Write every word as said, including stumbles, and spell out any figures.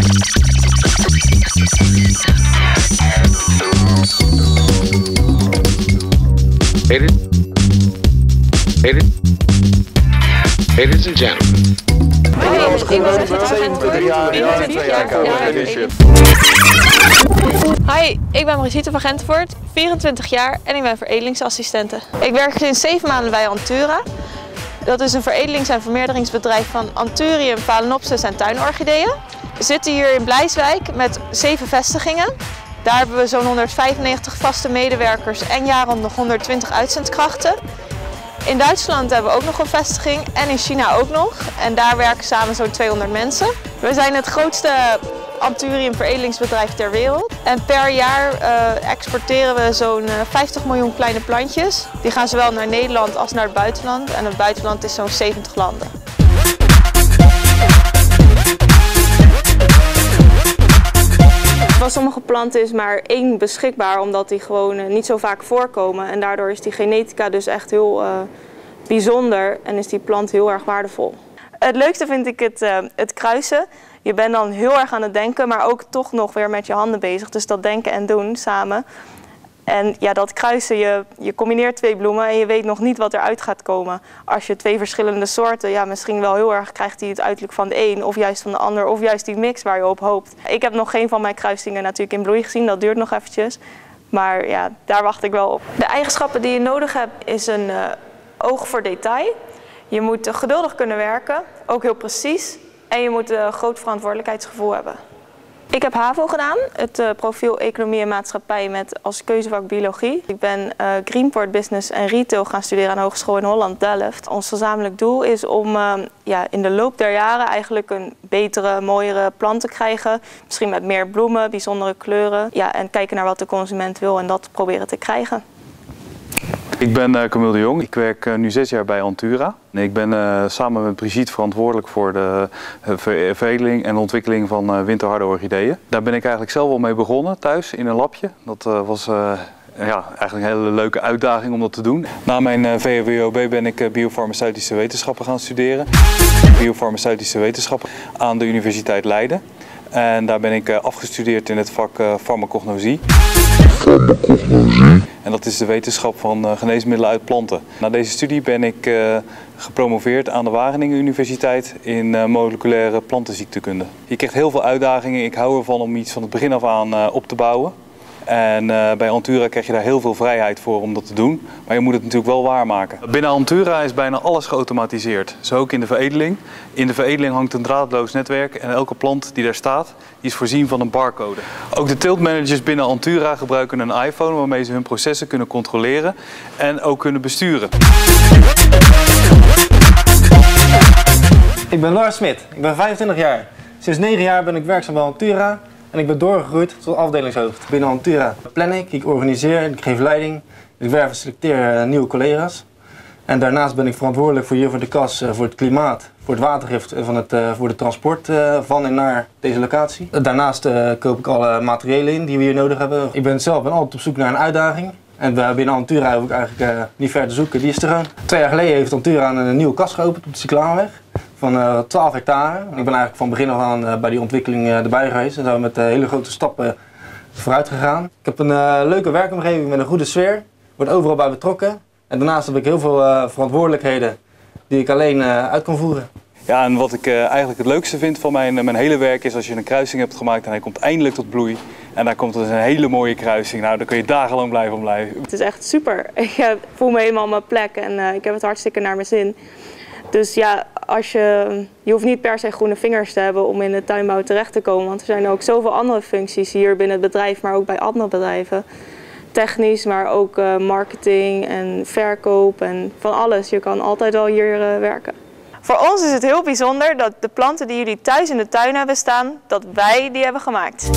Ladies, ladies, ladies and gentlemen. Hi, ik ben Brigitte van Gentvoort, vierentwintig jaar en ik ben veredelingsassistente. Ik werk sinds zeven maanden bij Anthura. Dat is een veredelings- en vermeerderingsbedrijf van Anthurium, Phalaenopsis en tuinorchideeën. We zitten hier in Bleiswijk met zeven vestigingen. Daar hebben we zo'n honderdvijfennegentig vaste medewerkers en jaarond nog honderdtwintig uitzendkrachten. In Duitsland hebben we ook nog een vestiging en in China ook nog. En daar werken samen zo'n tweehonderd mensen. We zijn het grootste Anthurium veredelingsbedrijf ter wereld. En per jaar uh, exporteren we zo'n vijftig miljoen kleine plantjes. Die gaan zowel naar Nederland als naar het buitenland. En het buitenland is zo'n zeventig landen. Bij sommige planten is maar één beschikbaar, omdat die gewoon niet zo vaak voorkomen. En daardoor is die genetica dus echt heel uh, bijzonder en is die plant heel erg waardevol. Het leukste vind ik het, uh, het kruisen. Je bent dan heel erg aan het denken, maar ook toch nog weer met je handen bezig. Dus dat denken en doen samen. En ja, dat kruisen, je, je combineert twee bloemen en je weet nog niet wat eruit gaat komen. Als je twee verschillende soorten, ja, misschien wel heel erg krijgt hij het uiterlijk van de een of juist van de ander of juist die mix waar je op hoopt. Ik heb nog geen van mijn kruisingen natuurlijk in bloei gezien, dat duurt nog eventjes. Maar ja, daar wacht ik wel op. De eigenschappen die je nodig hebt is een uh, oog voor detail. Je moet uh, geduldig kunnen werken, ook heel precies. En je moet een uh, groot verantwoordelijkheidsgevoel hebben. Ik heb HAVO gedaan, het uh, profiel Economie en Maatschappij met als keuzevak Biologie. Ik ben uh, Greenport Business and Retail gaan studeren aan de Hogeschool in Holland, Delft. Ons gezamenlijk doel is om uh, ja, in de loop der jaren eigenlijk een betere, mooiere plant te krijgen. Misschien met meer bloemen, bijzondere kleuren. Ja, en kijken naar wat de consument wil en dat proberen te krijgen. Ik ben uh, Camiel de Jong. Ik werk uh, nu zes jaar bij Anthura. Ik ben uh, samen met Brigitte verantwoordelijk voor de uh, ver veredeling en ontwikkeling van uh, winterharde orchideeën. Daar ben ik eigenlijk zelf al mee begonnen, thuis in een labje. Dat uh, was uh, ja, eigenlijk een hele leuke uitdaging om dat te doen. Na mijn uh, V W O B ben ik uh, biofarmaceutische wetenschappen gaan studeren. Biofarmaceutische wetenschappen aan de Universiteit Leiden. En daar ben ik uh, afgestudeerd in het vak uh, farmacognosie. En dat is de wetenschap van uh, geneesmiddelen uit planten. Na deze studie ben ik uh, gepromoveerd aan de Wageningen Universiteit in uh, moleculaire plantenziektekunde. Je krijgt heel veel uitdagingen. Ik hou ervan om iets van het begin af aan uh, op te bouwen. En uh, bij Anthura krijg je daar heel veel vrijheid voor om dat te doen. Maar je moet het natuurlijk wel waarmaken. Binnen Anthura is bijna alles geautomatiseerd. Zo ook in de veredeling. In de veredeling hangt een draadloos netwerk en elke plant die daar staat die is voorzien van een barcode. Ook de teeltmanagers binnen Anthura gebruiken een iPhone waarmee ze hun processen kunnen controleren en ook kunnen besturen. Ik ben Lars Smit, ik ben vijfentwintig jaar. Sinds negen jaar ben ik werkzaam bij Anthura. En ik ben doorgegroeid tot afdelingshoofd binnen Anthura. Ik plan ik, ik organiseer, ik geef leiding, ik werf en selecteer nieuwe collega's. En daarnaast ben ik verantwoordelijk voor hier voor de kas, voor het klimaat, voor het watergift en van het, voor het transport van en naar deze locatie. Daarnaast koop ik alle materialen in die we hier nodig hebben. Ik ben zelf ben altijd op zoek naar een uitdaging. En binnen Anthura hoef ik eigenlijk niet ver te zoeken, die is er gewoon. Twee jaar geleden heeft Anthura een nieuwe kas geopend op de Cyclamenweg. Van twaalf hectare. Ik ben eigenlijk van begin af aan bij die ontwikkeling erbij geweest en zijn we met hele grote stappen vooruit gegaan. Ik heb een leuke werkomgeving met een goede sfeer, word overal bij betrokken en daarnaast heb ik heel veel verantwoordelijkheden die ik alleen uit kan voeren. Ja, en wat ik eigenlijk het leukste vind van mijn, mijn hele werk is als je een kruising hebt gemaakt en hij komt eindelijk tot bloei. En daar komt dus een hele mooie kruising. Nou, daar kun je dagenlang blij van blijven. Het is echt super. Ik voel me helemaal op mijn plek en ik heb het hartstikke naar mijn zin. Dus ja, als je, je hoeft niet per se groene vingers te hebben om in de tuinbouw terecht te komen. Want er zijn ook zoveel andere functies hier binnen het bedrijf, maar ook bij andere bedrijven. Technisch, maar ook uh, marketing en verkoop en van alles. Je kan altijd wel hier uh, werken. Voor ons is het heel bijzonder dat de planten die jullie thuis in de tuin hebben staan, dat wij die hebben gemaakt.